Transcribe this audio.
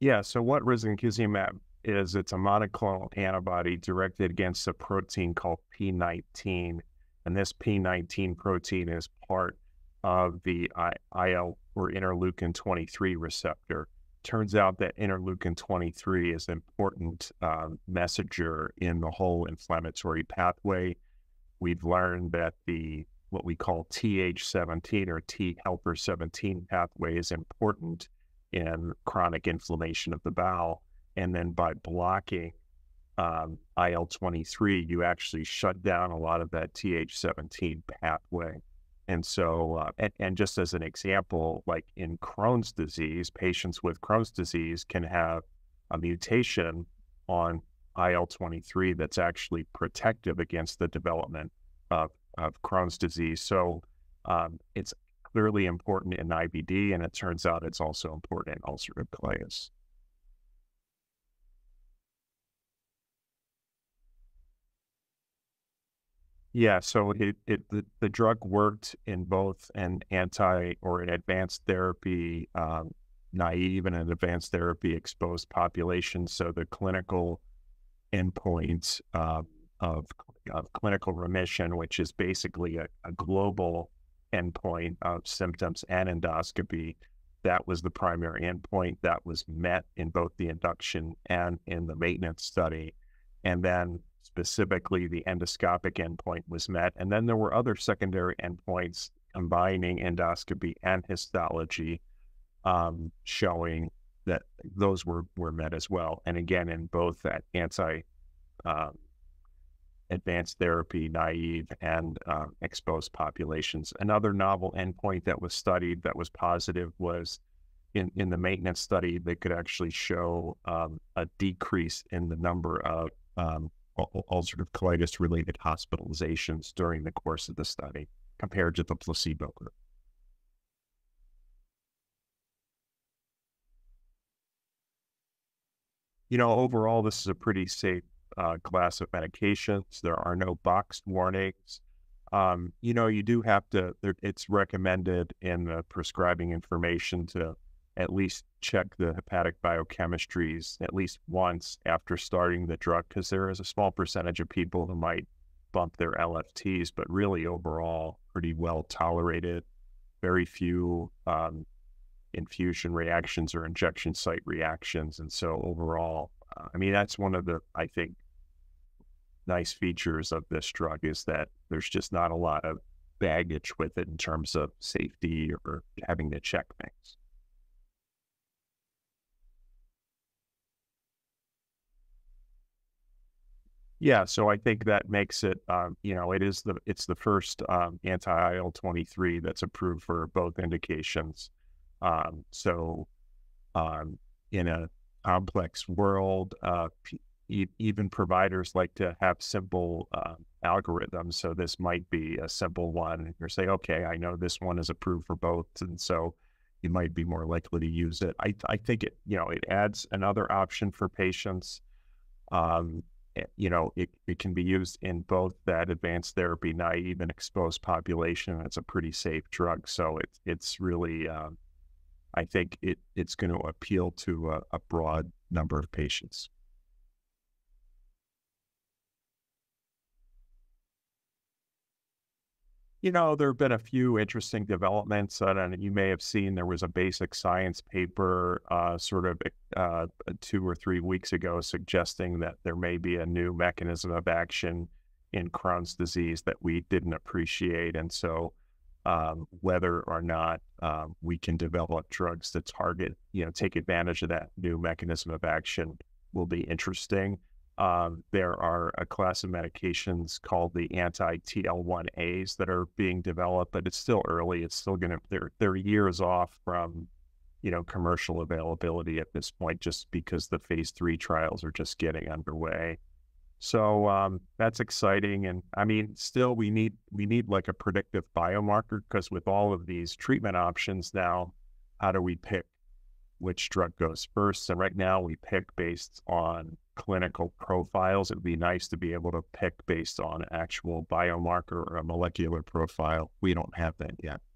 Yeah, so what risankizumab is, it's a monoclonal antibody directed against a protein called P19, and this P19 protein is part of the IL or interleukin-23 receptor. Turns out that interleukin-23 is an important messenger in the whole inflammatory pathway. We've learned that the what we call TH17 or T helper 17 pathway is important in chronic inflammation of the bowel. And then by blocking IL-23, you actually shut down a lot of that TH17 pathway. And so, and just as an example, like in Crohn's disease, patients with Crohn's disease can have a mutation on IL-23 that's actually protective against the development of Crohn's disease. So it's clearly important in IBD, and it turns out it's also important in ulcerative colitis. Yeah, so the drug worked in both an advanced therapy naive and an advanced therapy exposed population. So the clinical endpoints of clinical remission, which is basically a global endpoint of symptoms and endoscopy, that was the primary endpoint that was met in both the induction and in the maintenance study, and then specifically the endoscopic endpoint was met. And then there were other secondary endpoints combining endoscopy and histology, showing that those were met as well. And again, in both that advanced therapy, naive and exposed populations. Another novel endpoint that was studied that was positive was in the maintenance study, they could actually show a decrease in the number of ulcerative colitis related hospitalizations during the course of the study compared to the placebo group. You know, overall, this is a pretty safe class of medications. There are no boxed warnings. You know, you do have to, it's recommended in the prescribing information to at least check the hepatic biochemistries at least once after starting the drug, because there is a small percentage of people who might bump their LFTs, but really overall pretty well tolerated. Very few infusion reactions or injection site reactions. And so overall, I mean, that's one of the, I think, nice features of this drug is that there's just not a lot of baggage with it in terms of safety or having to check things. Yeah, so I think that makes it, you know, it's the first anti-IL-23 that's approved for both indications. In a complex world, even providers like to have simple algorithms. So this might be a simple one. You're saying, okay, I know this one is approved for both, and so you might be more likely to use it. I think it, you know, it adds another option for patients. You know, it can be used in both that advanced therapy, naive and exposed population. It's a pretty safe drug. So it's really, I think it's going to appeal to a broad number of patients. You know, there have been a few interesting developments, and you may have seen there was a Basic Science paper sort of 2 or 3 weeks ago suggesting that there may be a new mechanism of action in Crohn's disease that we didn't appreciate. And so whether or not we can develop drugs that target, you know, take advantage of that new mechanism of action will be interesting. There are a class of medications called the anti-TL1As that are being developed, but it's still early. It's still going to, they're years off from, you know, commercial availability at this point, just because the phase 3 trials are just getting underway. So that's exciting. And I mean, still we need like a predictive biomarker, because with all of these treatment options now, how do we pick which drug goes first? And right now we pick based on clinical profiles. It would be nice to be able to pick based on actual biomarker or a molecular profile. We don't have that yet.